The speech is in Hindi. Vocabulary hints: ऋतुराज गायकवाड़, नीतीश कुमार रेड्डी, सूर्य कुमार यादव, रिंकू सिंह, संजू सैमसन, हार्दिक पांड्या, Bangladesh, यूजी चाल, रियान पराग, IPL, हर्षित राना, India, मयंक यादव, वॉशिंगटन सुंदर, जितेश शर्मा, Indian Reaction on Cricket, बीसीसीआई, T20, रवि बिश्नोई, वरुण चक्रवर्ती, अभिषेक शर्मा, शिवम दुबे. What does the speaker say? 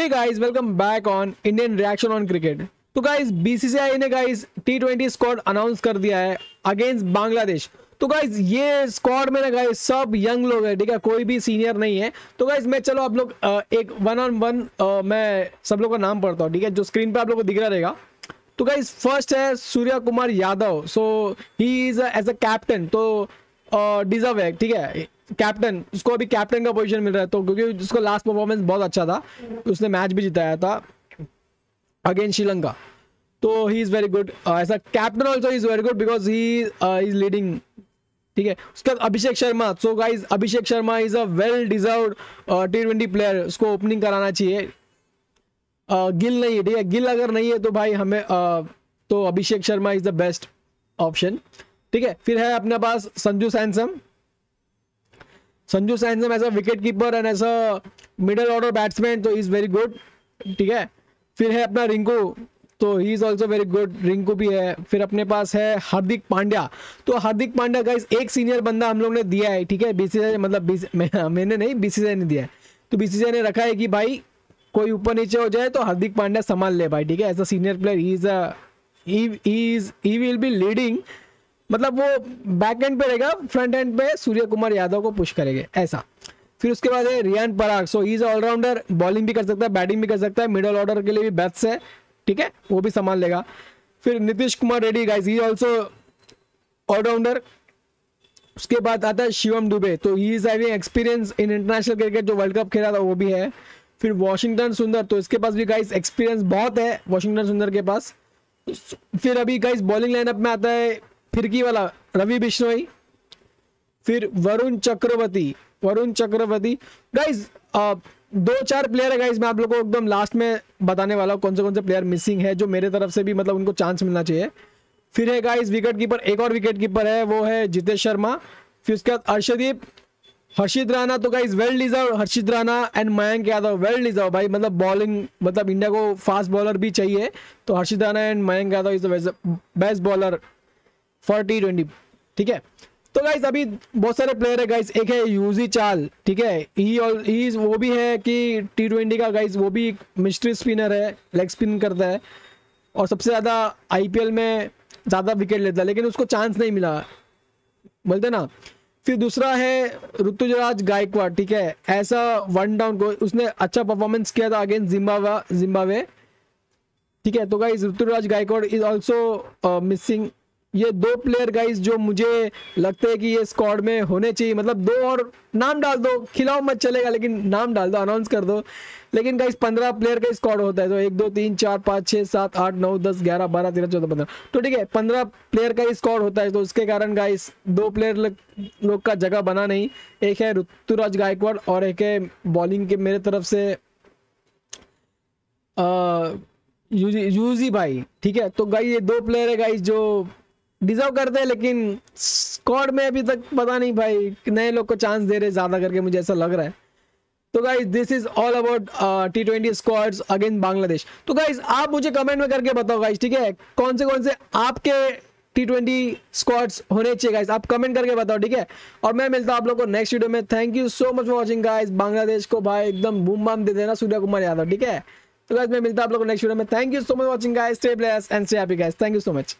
Hey guys welcome back on Indian reaction on cricket. तो गाइस बीसीसीआई ने गाइस T20 स्क्वाड अनाउंस कर दिया है अगेंस्ट बांग्लादेश। तो गाइस ये स्क्वाड में ना गाइस सब यंग लोग हैं, ठीक है, कोई भी सीनियर नहीं है। तो गाइस मैं चलो आप लोग एक 1 on 1 मैं सब लोग का नाम पढ़ता हूँ, ठीक है, जो स्क्रीन पे आप लोग को दिख रहा रहेगा। तो गाइस फर्स्ट है सूर्य कुमार यादव, so he is as a captain, तो डिजर्व है, ठीक है, कैप्टन, उसको अभी कैप्टन का पोजीशन मिल रहा है, तो क्योंकि उसका लास्ट परफॉर्मेंस बहुत अच्छा था, उसने मैच भी जिताया था अगेंस्ट श्रीलंका, तो he is very good as a captain, also is very good because he is leading, ठीक है। उसके बाद अभिषेक शर्मा, so guys अभिषेक शर्मा is a well deserved T20 player, उसको ओपनिंग कराना चाहिए। गिल नहीं है, ठीक है, गिल अगर नहीं है तो भाई हमें तो अभिषेक शर्मा is the best option, ठीक है। फिर है अपने पास संजू सैमसन as a wicket keeper and as a middle order batsman, तो इज़ वेरी गुड, ठीक है। फिर है अपना रिंकू, तो he is also very good, Rinku भी है। फिर अपने पास है हार्दिक पांड्या, तो हार्दिक पांड्या गाइस एक सीनियर बंदा हम लोग ने दिया है, ठीक है, बीसीसीआई मतलब मैंने नहीं, बीसीसीआई ने दिया है। तो बीसीसीआई ने रखा है कि भाई कोई ऊपर नीचे हो जाए तो हार्दिक पांड्या संभाल ले भाई, ठीक है, as a senior player he will be leading, मतलब वो बैक एंड पे रहेगा, फ्रंट एंड पे सूर्य कुमार यादव को पुश करेंगे ऐसा। फिर उसके बाद है रियान पराग, so he is allrounder, bowling भी कर सकता है, बैटिंग भी कर सकता है, मिडल ऑर्डर के लिए भी बेस्ट है, ठीक है, वो भी संभाल लेगा। फिर नीतीश कुमार रेड्डी guys, he also allrounder. उसके बाद आता है शिवम दुबे, तो he is having experience in international cricket, जो वर्ल्ड कप खेला था वो भी है। फिर वॉशिंगटन सुंदर, तो इसके पास भी गाइज एक्सपीरियंस बहुत है वॉशिंगटन सुंदर के पास। फिर अभी गाइज बॉलिंग लाइनअप में आता है फिरकी वाला रवि बिश्नोई, फिर वरुण चक्रवर्ती गाइज, दो चार प्लेयर है गाइज, मैं आप लोगों को एकदम लास्ट में बताने वाला हूँ कौन से प्लेयर मिसिंग है जो मेरे तरफ से भी मतलब उनको चांस मिलना चाहिए। फिर है गाइज विकेट कीपर, एक और विकेट कीपर है, वो है जितेश शर्मा। फिर उसके बाद हर्षित राना, तो guys well deserve हर्षित राना and मयंक यादव, well deserve भाई, मतलब बॉलिंग मतलब इंडिया को फास्ट बॉलर भी चाहिए, तो हर्षित राना and मयंक यादव is the best bowler for T20, ठीक है। तो गाइज अभी बहुत सारे प्लेयर है गाइज, एक है यूजी चाल, ठीक है, ही वो भी है कि T20 का गाइज, वो भी मिस्ट्री स्पिनर है, लेग स्पिन करता है और सबसे ज़्यादा IPL में ज़्यादा विकेट लेता है, लेकिन उसको चांस नहीं मिला, बोलते ना। फिर दूसरा है ऋतुराज गायकवाड़, ठीक है, ऐसा 1 डाउन को उसने अच्छा परफॉर्मेंस किया था अगेंस्ट जिम्बाब्वे, ठीक है। तो guys ऋतुराज गायकवाड़ is also missing, ये दो प्लेयर गाइज जो मुझे लगता है कि ये स्क्वाड में होने चाहिए, मतलब दो और नाम डाल दो, खिलाओ मत चलेगा, लेकिन नाम डाल दो, अनाउंस कर दो। लेकिन गाइज 15 प्लेयर का स्क्वाड होता है, तो 1 2 3 4 5 6 7 8 9 10 11 12 13 14 15, तो ठीक है 15 प्लेयर का स्क्वाड होता है, तो उसके कारण गाइज दो प्लेयर लोग का जगह बना नहीं, एक है ऋतुराज गायकवाड़ और एक है बॉलिंग के मेरे तरफ से यूजी भाई, ठीक है। तो गाइज ये दो प्लेयर है गाइज जो डिजर्व करते हैं, लेकिन स्क्वाड में अभी तक पता नहीं भाई, नए लोग को चांस दे रहे ज़्यादा करके, मुझे ऐसा लग रहा है। तो guys this is all about T20 squads against Bangladesh. तो गाइज आप मुझे कमेंट में करके बताओ गाइज, ठीक है, कौन से आपके T20 स्क्वाड्स होने चाहिए गाइज, आप कमेंट करके बताओ, ठीक है। और मैं मिलता हूँ आप लोग को नेक्स्ट वीडियो में। Thank you so much for watching guys. Bangladesh को भाई एकदम बूम बम दे देना सूर्य कुमार यादव, ठीक है। तो गाइज मैं मिलता हूँ आप लोग को नेक्स्ट वीडियो में। Thank you so much watching guys, stay blessed and stay happy guys. Thank you so much.